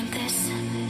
want this.